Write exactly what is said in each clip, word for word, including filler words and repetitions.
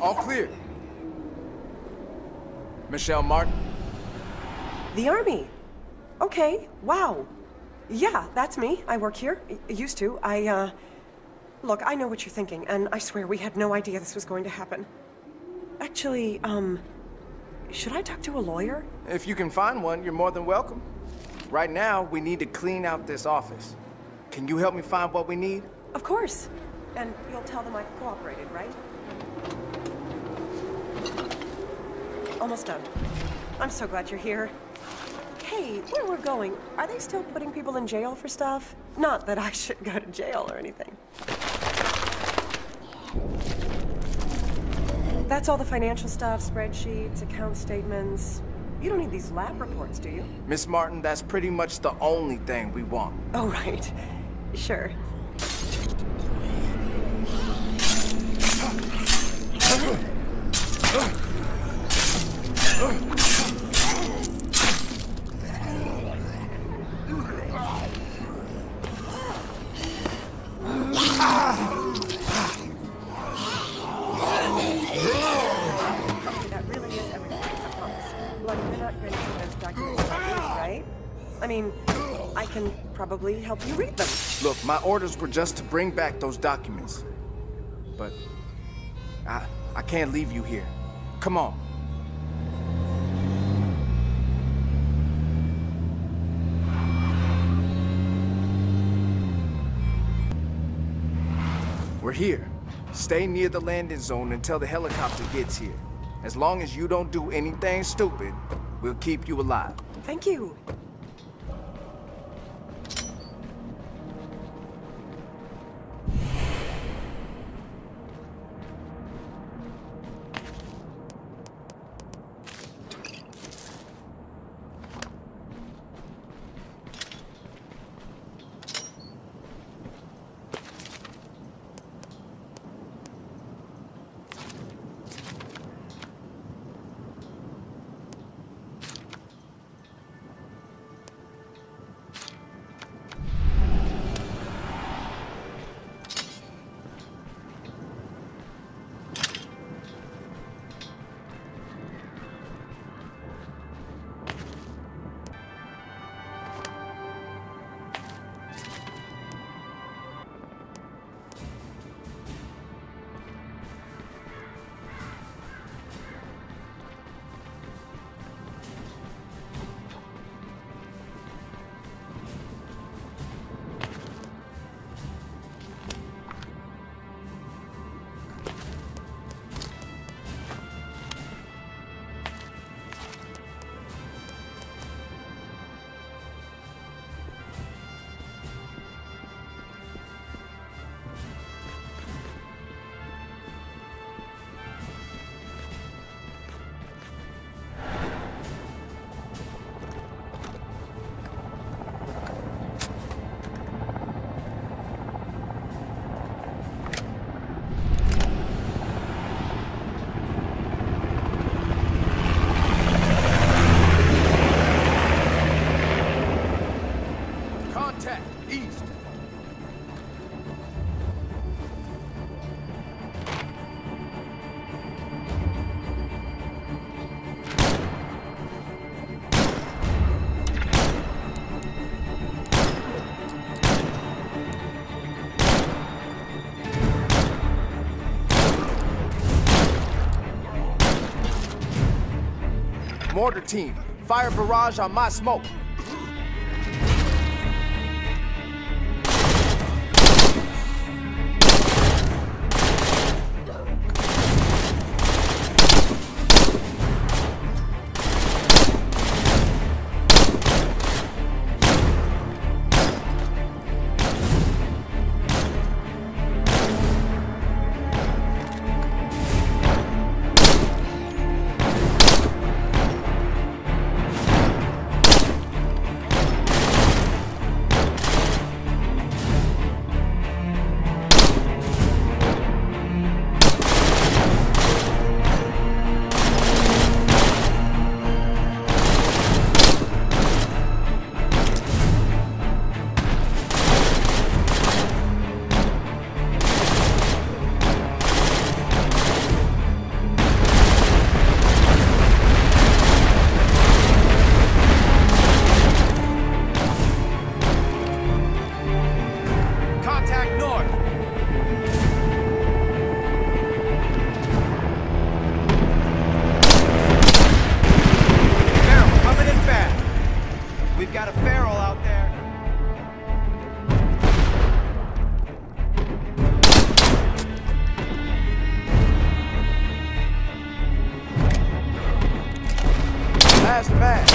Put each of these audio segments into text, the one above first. All clear. Michelle Martin. The Army. Okay, wow. Yeah, that's me. I work here. I used to. I, uh... Look, I know what you're thinking, and I swear we had no idea this was going to happen. Actually, um... should I talk to a lawyer? If you can find one, you're more than welcome. Right now, we need to clean out this office. Can you help me find what we need? Of course. And you'll tell them I cooperated, right? Almost done. I'm so glad you're here. Hey, where we're going, are they still putting people in jail for stuff? Not that I should go to jail or anything. That's all the financial stuff, spreadsheets, account statements. You don't need these lab reports, do you? Miss Martin, that's pretty much the only thing we want. Oh, right. Sure. Probably help you read them. Look, my orders were just to bring back those documents. But I I can't leave you here. Come on. We're here. Stay near the landing zone until the helicopter gets here. As long as you don't do anything stupid, we'll keep you alive. Thank you. Mortar team, fire barrage on my smoke. We've got a feral out there. Last pass.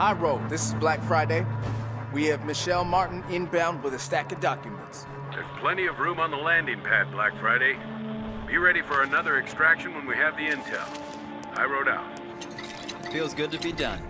Hi, Road. This is Black Friday. We have Michelle Martin inbound with a stack of documents. There's plenty of room on the landing pad, Black Friday. Be ready for another extraction when we have the intel. I rode out. Feels good to be done.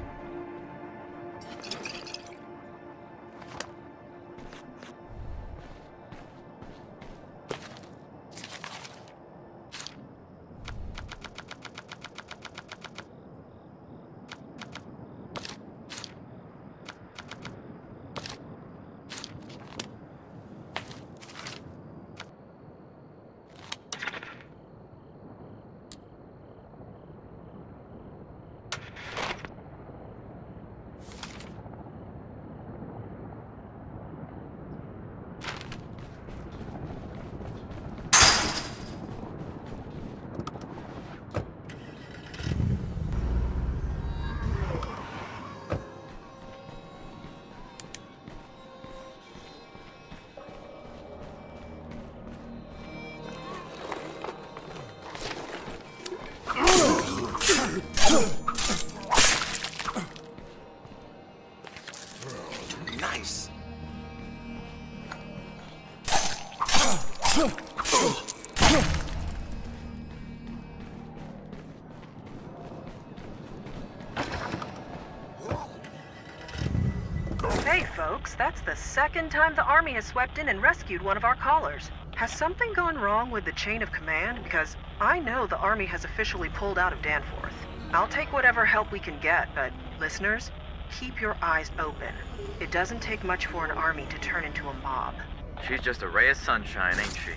Hey folks, that's the second time the Army has swept in and rescued one of our callers. Has something gone wrong with the chain of command? Because I know the Army has officially pulled out of Danforth. I'll take whatever help we can get, but listeners, keep your eyes open. It doesn't take much for an Army to turn into a mob. She's just a ray of sunshine, ain't she?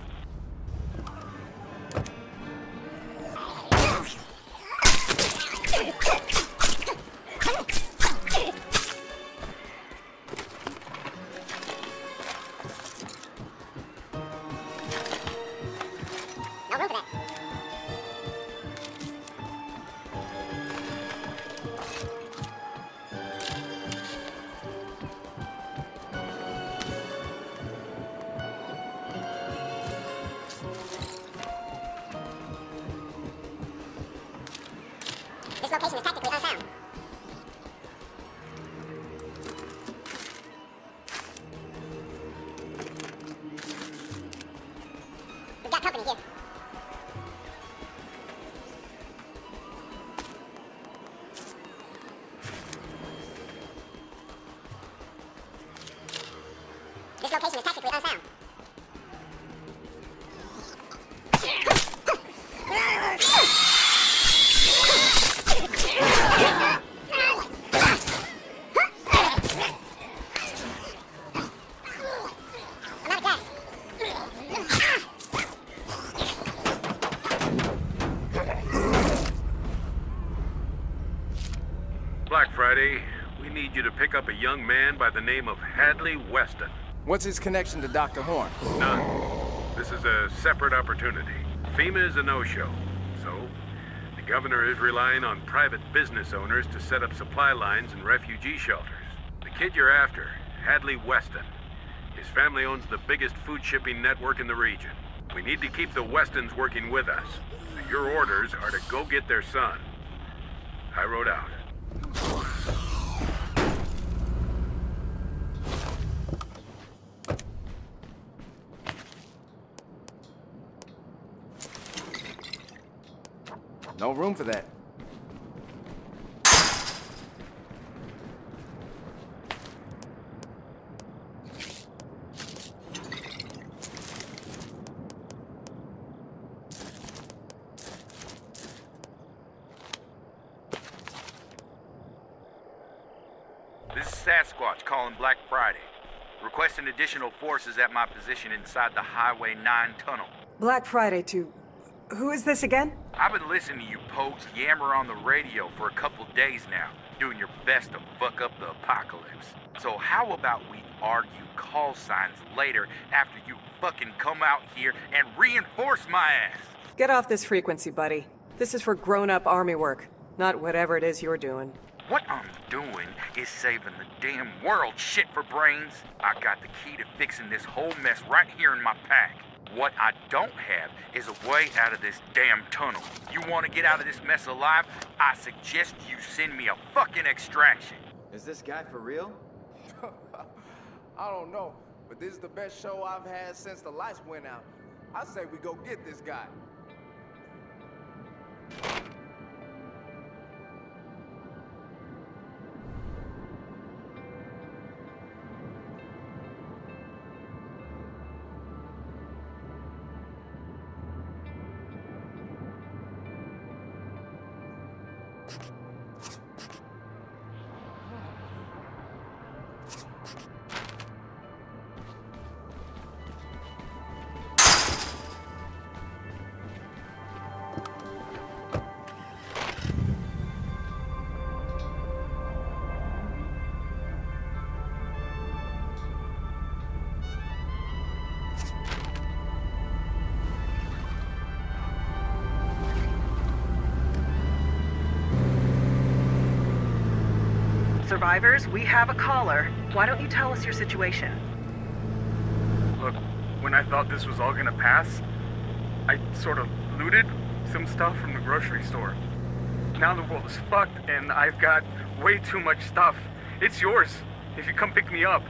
Pick up a young man by the name of Hadley Weston. What's his connection to Doctor Horn? None. This is a separate opportunity. FEMA is a no-show, so the governor is relying on private business owners to set up supply lines and refugee shelters. The kid you're after, Hadley Weston. His family owns the biggest food shipping network in the region. We need to keep the Westons working with us. Your orders are to go get their son. I rode out. No room for that. This is Sasquatch calling Black Friday. Requesting additional forces at my position inside the Highway nine tunnel. Black Friday to... who is this again? I've been listening to you pokes yammer on the radio for a couple days now, doing your best to fuck up the apocalypse. So how about we argue call signs later after you fucking come out here and reinforce my ass? Get off this frequency, buddy. This is for grown-up army work, not whatever it is you're doing. What I'm doing is saving the damn world, shit for brains. I got the key to fixing this whole mess right here in my pack. What I don't have is a way out of this damn tunnel. You want to get out of this mess alive? I suggest you send me a fucking extraction. Is this guy for real? I don't know, but this is the best show I've had since the lights went out. I say we go get this guy. Survivors, we have a caller. Why don't you tell us your situation? Look, when I thought this was all gonna pass, I sort of looted some stuff from the grocery store. Now the world is fucked and I've got way too much stuff. It's yours, if you come pick me up.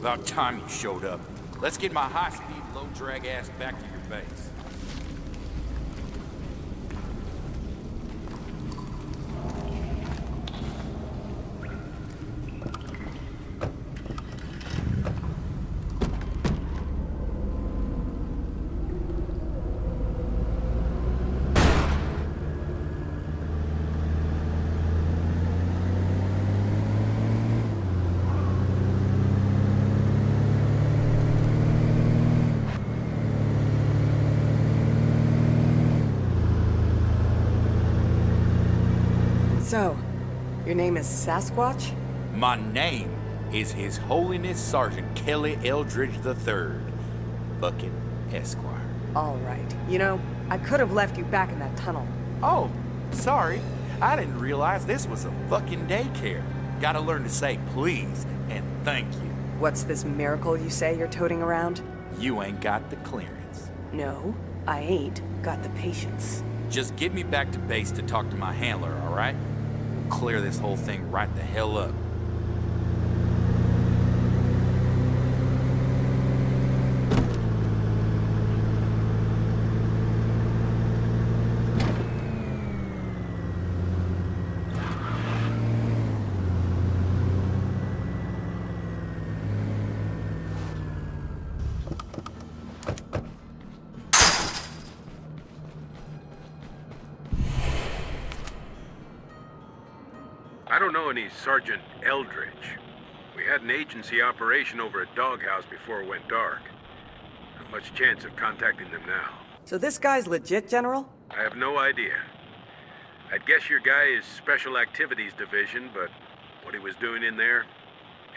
About time you showed up. Let's get my high-speed, low-drag ass back to your base. So, your name is Sasquatch? My name is His Holiness Sergeant Kelly Eldridge the third, fucking Esquire. All right. You know, I could have left you back in that tunnel. Oh, sorry. I didn't realize this was a fucking daycare. Gotta learn to say please and thank you. What's this miracle you say you're toting around? You ain't got the clearance. No, I ain't got the patience. Just get me back to base to talk to my handler, all right? Clear this whole thing right the hell up. I don't know any Sergeant Eldridge. We had an agency operation over at Doghouse before it went dark. Not much chance of contacting them now. So this guy's legit, General? I have no idea. I'd guess your guy is Special Activities Division, but what he was doing in there,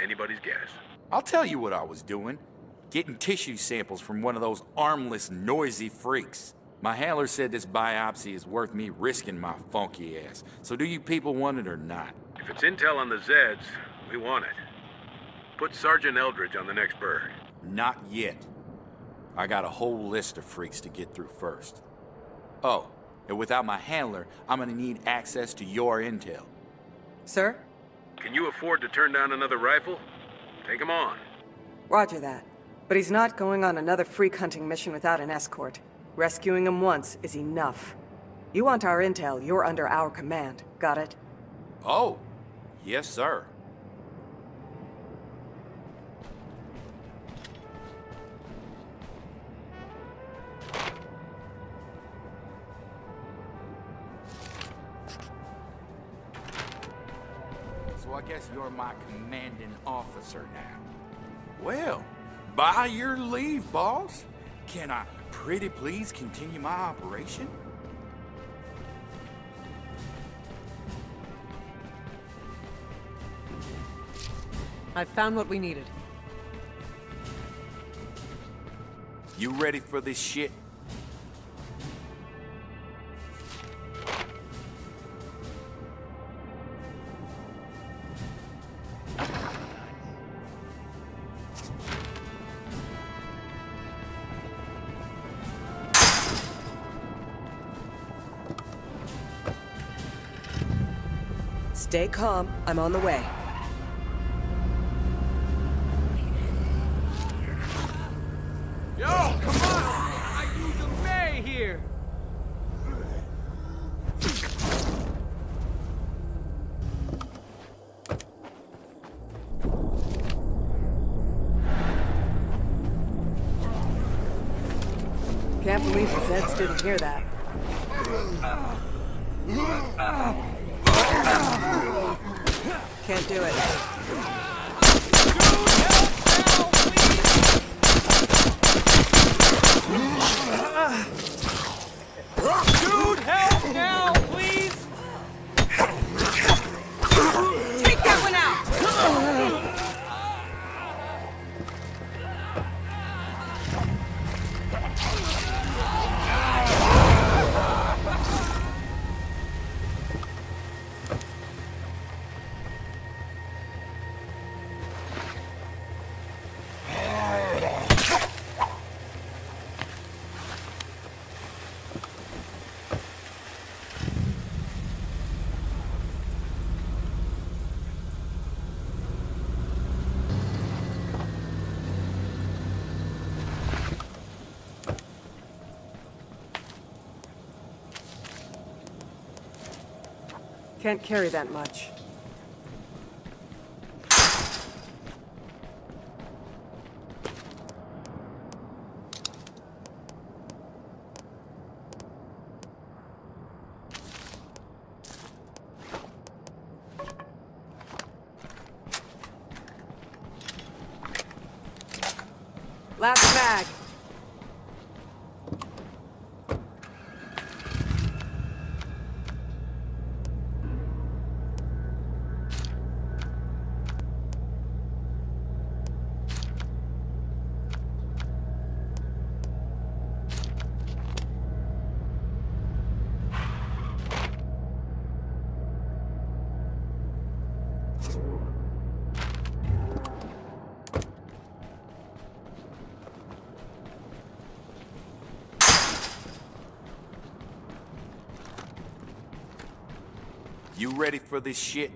anybody's guess. I'll tell you what I was doing. Getting tissue samples from one of those armless, noisy freaks. My handler said this biopsy is worth me risking my funky ass. So do you people want it or not? If it's intel on the Zeds, we want it. Put Sergeant Eldridge on the next bird. Not yet. I got a whole list of freaks to get through first. Oh, and without my handler, I'm gonna need access to your intel. Sir? Can you afford to turn down another rifle? Take him on. Roger that. But he's not going on another freak hunting mission without an escort. Rescuing him once is enough. You want our intel, you're under our command. Got it? Oh, yes, sir. I guess you're my commanding officer now. Well, by your leave, boss. Can I pretty please continue my operation? I found what we needed. You ready for this shit? Stay calm. I'm on the way. Yo, come on! I use the bay here! Can't believe the Zeds didn't hear that. Can't do it. Dude, help now, please! Take that one out! Can't carry that much. Last bag. You ready for this shit?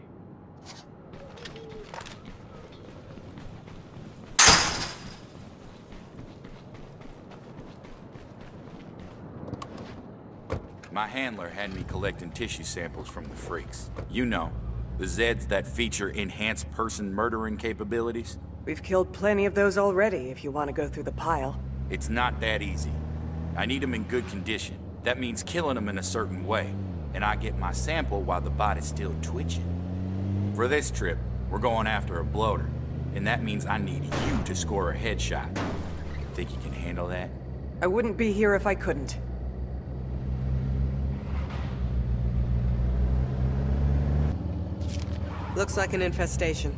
My handler had me collecting tissue samples from the freaks. You know, the Zeds that feature enhanced person murdering capabilities. We've killed plenty of those already, if you want to go through the pile. It's not that easy. I need them in good condition. That means killing them in a certain way. And I get my sample while the body's still twitching. For this trip, we're going after a bloater, and that means I need you to score a headshot. Think you can handle that? I wouldn't be here if I couldn't. Looks like an infestation.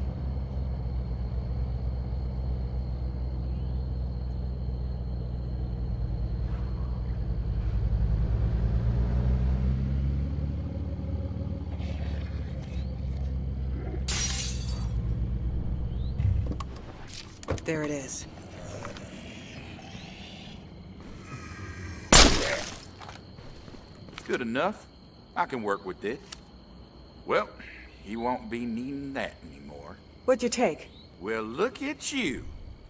There it is. Good enough. I can work with it. Well, he won't be needing that anymore. What'd you take? Well, look at you.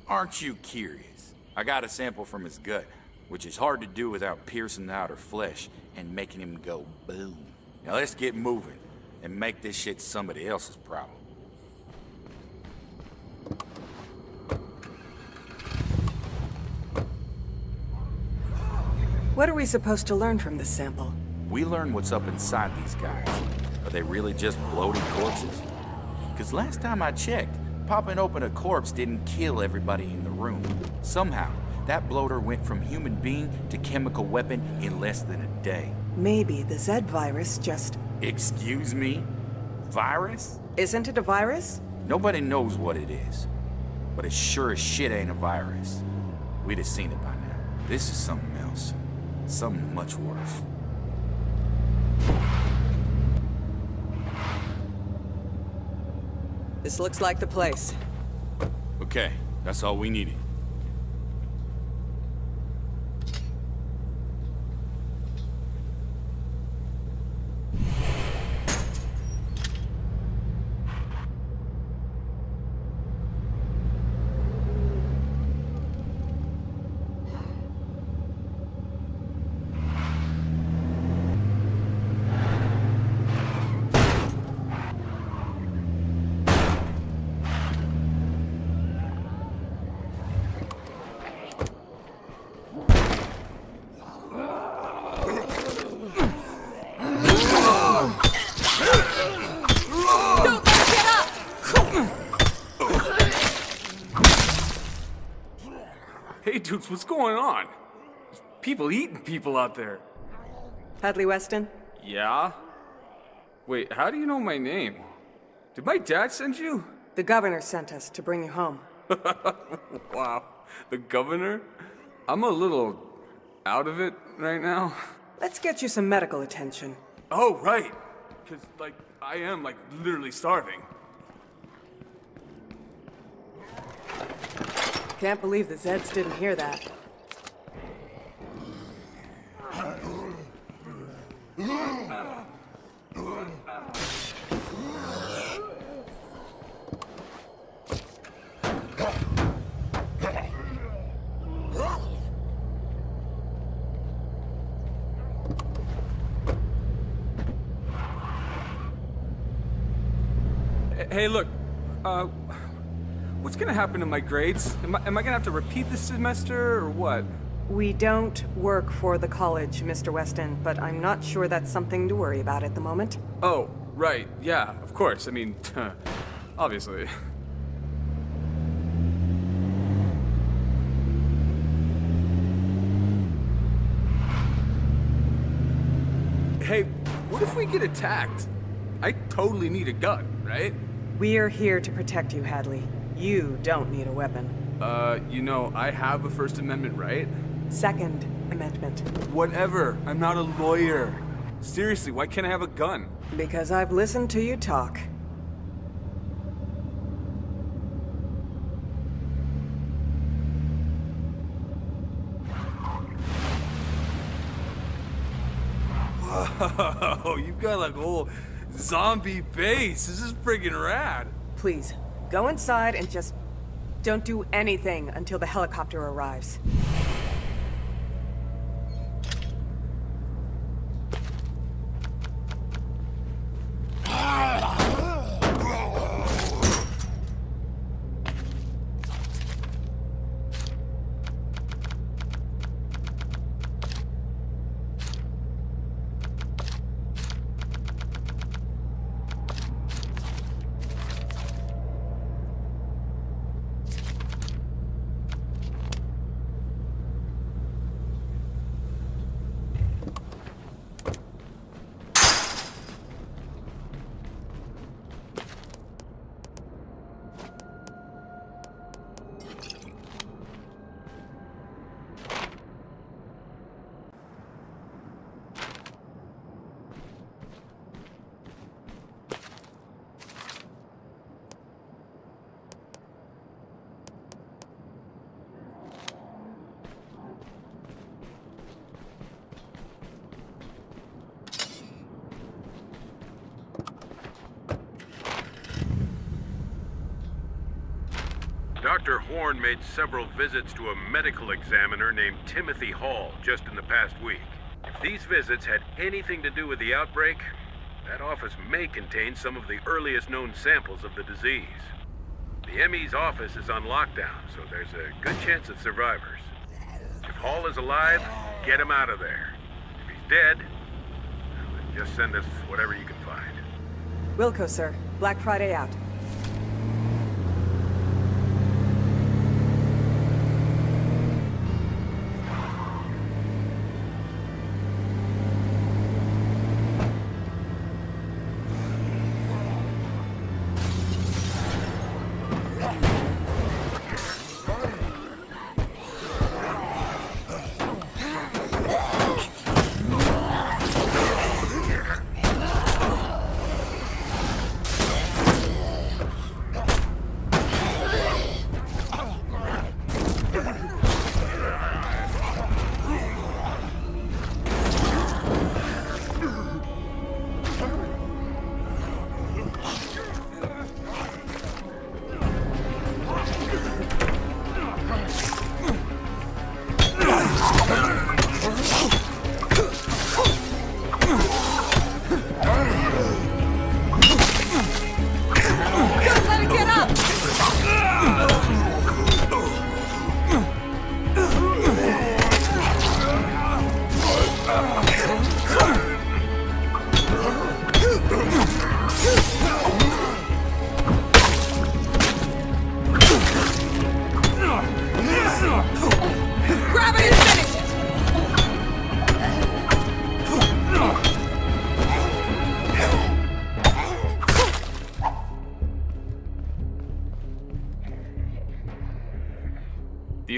Aren't you curious? I got a sample from his gut, which is hard to do without piercing the outer flesh and making him go boom. Now let's get moving and make this shit somebody else's problem. What are we supposed to learn from this sample? We learn what's up inside these guys. Are they really just bloated corpses? Because last time I checked, popping open a corpse didn't kill everybody in the room. Somehow, that bloater went from human being to chemical weapon in less than a day. Maybe the Zed virus just... Excuse me? Virus? Isn't it a virus? Nobody knows what it is. But it sure as shit ain't a virus. We'd have seen it by now. This is something else. Something much worse. This looks like the place. Okay, that's all we needed. What's going on? There's people eating people out there. Hadley Weston? Yeah? Wait, how do you know my name? Did my dad send you? The governor sent us to bring you home. Wow. The governor? I'm a little out of it right now. Let's get you some medical attention. Oh, right. Because, like, I am, like, literally starving. Can't believe the Zeds didn't hear that. Hey, look. Uh... What's gonna happen to my grades? Am I, am I gonna have to repeat this semester, or what? We don't work for the college, Mister Weston, but I'm not sure that's something to worry about at the moment. Oh, right, yeah, of course. I mean, obviously. Hey, what if we get attacked? I totally need a gun, right? We're here to protect you, Hadley. You don't need a weapon. Uh, you know, I have a First Amendment right? Second Amendment. Whatever. I'm not a lawyer. Seriously, why can't I have a gun? Because I've listened to you talk. Whoa, you've got like a whole zombie base. This is friggin' rad. Please. Go inside and just don't do anything until the helicopter arrives. Doctor Horn made several visits to a medical examiner named Timothy Hall just in the past week. If these visits had anything to do with the outbreak, that office may contain some of the earliest known samples of the disease. The M E's office is on lockdown, so there's a good chance of survivors. If Hall is alive, get him out of there. If he's dead, then just send us whatever you can find. Wilco, sir. Black Friday out.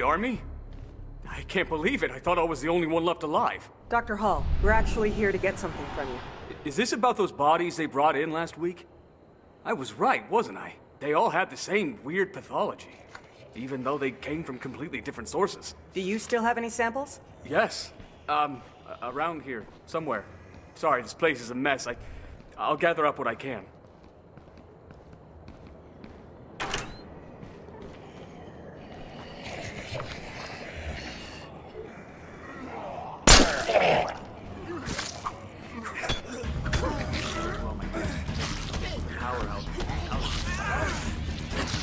Army? I can't believe it. I thought I was the only one left alive. Doctor Hall, we're actually here to get something from you. Is this about those bodies they brought in last week? I was right, wasn't I? They all had the same weird pathology, even though they came from completely different sources. Do you still have any samples? Yes. Um, around here, somewhere. Sorry, this place is a mess. I, I'll gather up what I can.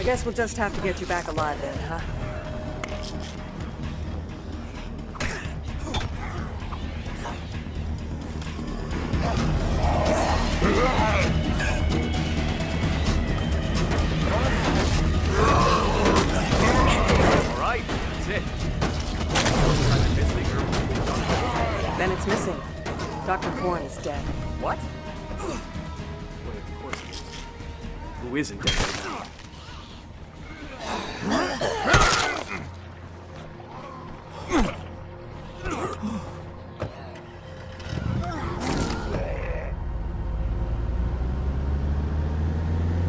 I guess we'll just have to get you back alive then, huh? All right, that's it. Then it's missing. Doctor Horn is dead. What? Well, of course he is. Who isn't dead right now?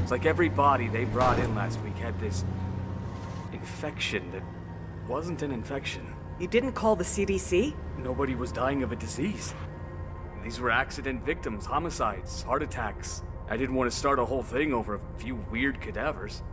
It's like every body they brought in last week had this infection that wasn't an infection. You didn't call the C D C? Nobody was dying of a disease. These were accident victims, homicides, heart attacks. I didn't want to start a whole thing over a few weird cadavers.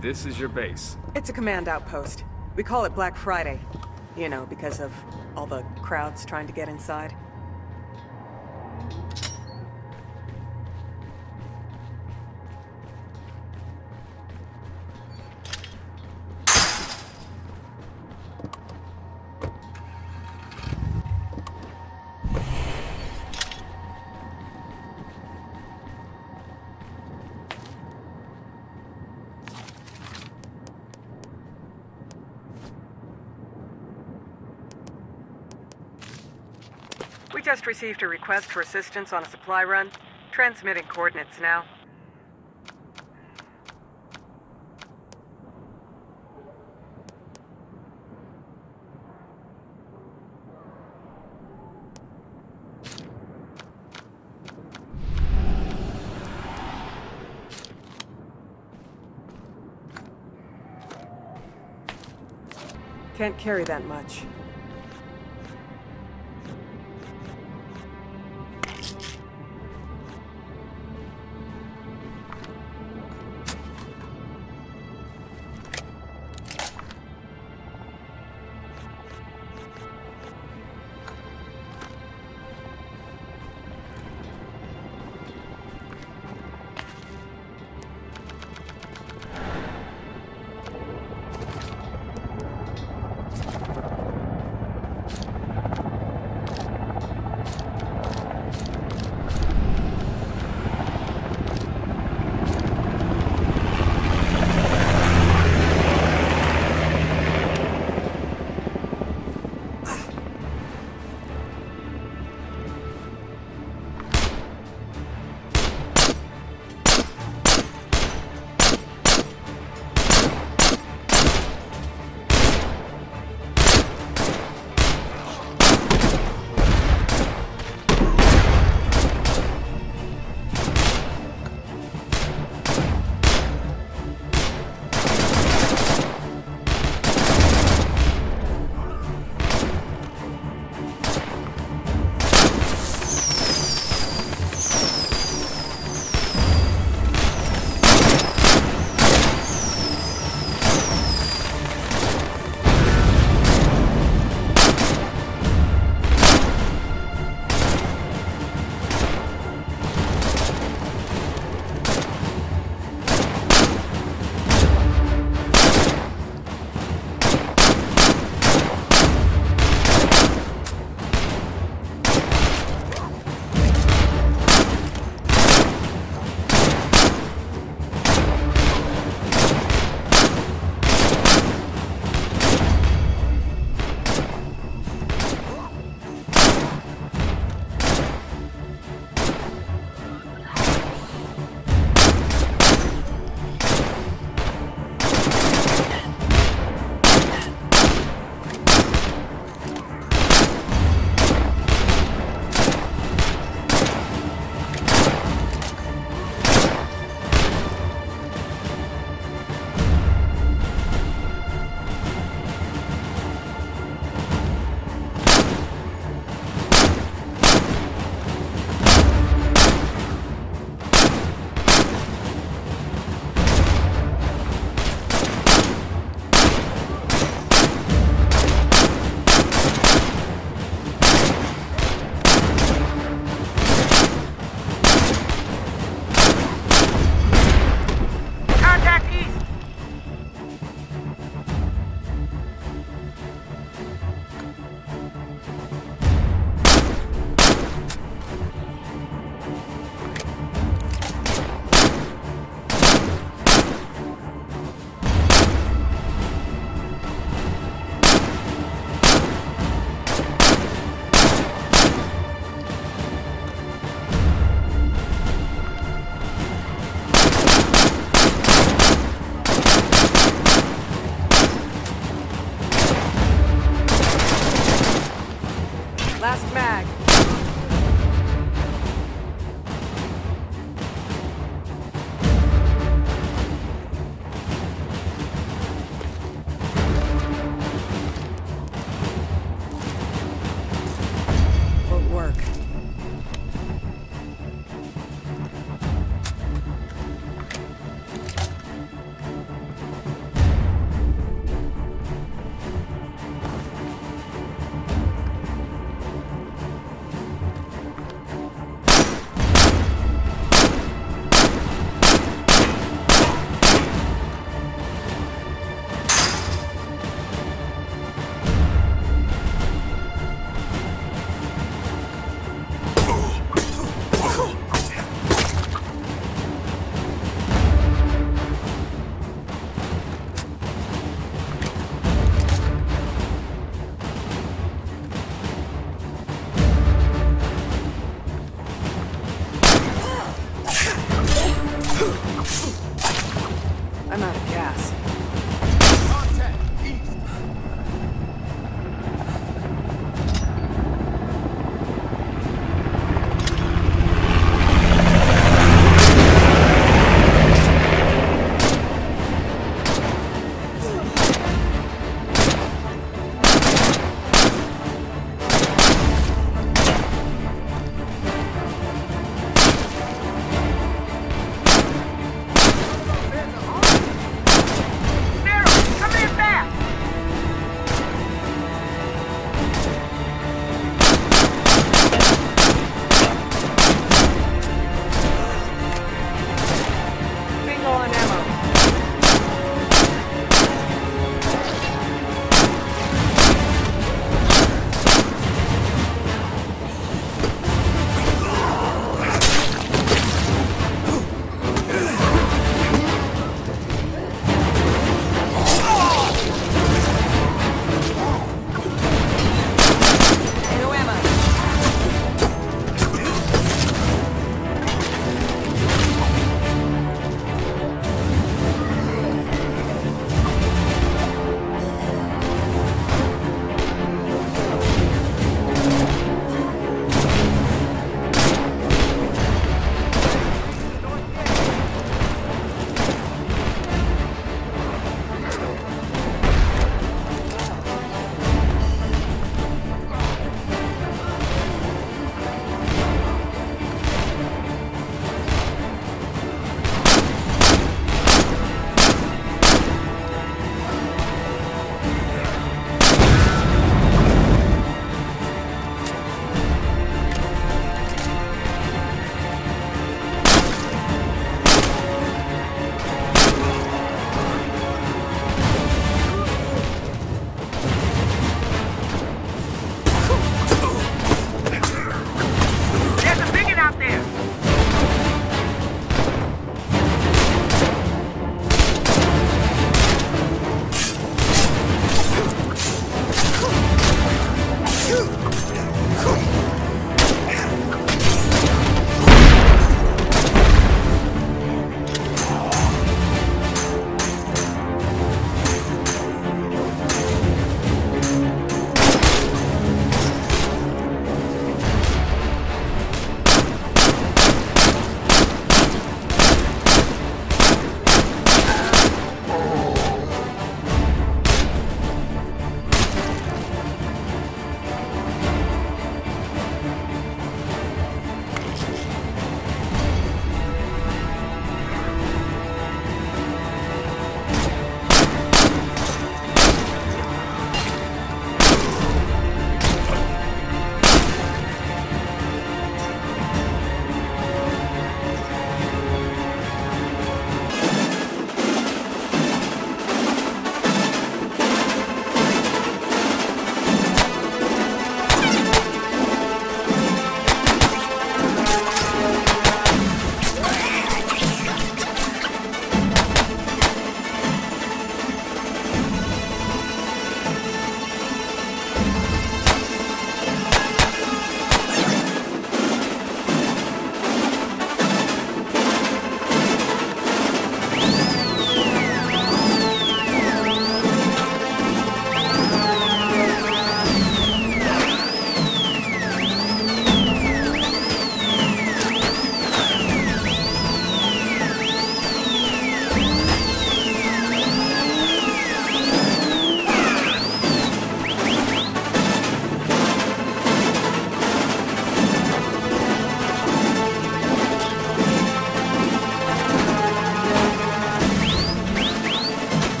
This is your base. It's a command outpost. We call it Black Friday. You know, because of all the crowds trying to get inside. We just received a request for assistance on a supply run. Transmitting coordinates now. Can't carry that much.